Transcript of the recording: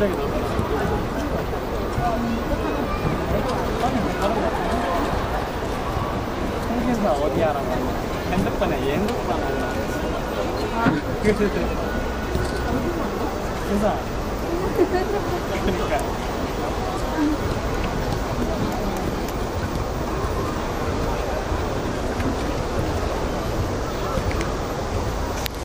굉장히 넓었어요. 한국에서 어디야라고 핸드폰에 그래서 그러니까